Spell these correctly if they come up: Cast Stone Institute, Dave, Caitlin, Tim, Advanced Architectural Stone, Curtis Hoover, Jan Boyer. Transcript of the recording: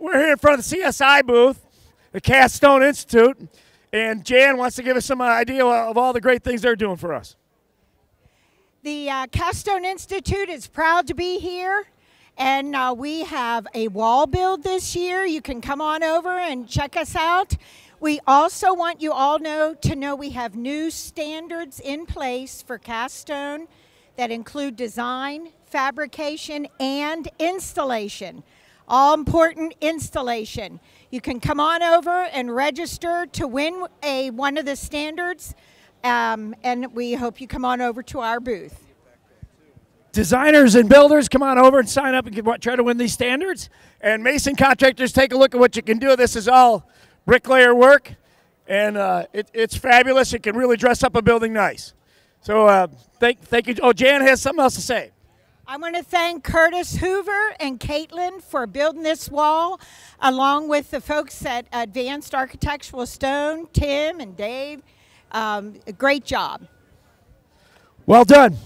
We're here in front of the CSI booth, the Cast Stone Institute, and Jan wants to give us some idea of all the great things they're doing for us. The Cast Stone Institute is proud to be here, and we have a wall build this year. You can come on over and check us out. We also want you all to know we have new standards in place for cast stone that include design, fabrication, and installation. All important installation. You can come on over and register to win one of the standards, and we hope you come on over to our booth. Designers and builders, come on over and sign up and try to win these standards. And mason contractors, take a look at what you can do. This is all bricklayer work, and it's fabulous. It can really dress up a building nice. So thank you. Oh, Jan has something else to say. I want to thank Curtis Hoover and Caitlin for building this wall, along with the folks at Advanced Architectural Stone, Tim and Dave. A great job. Well done.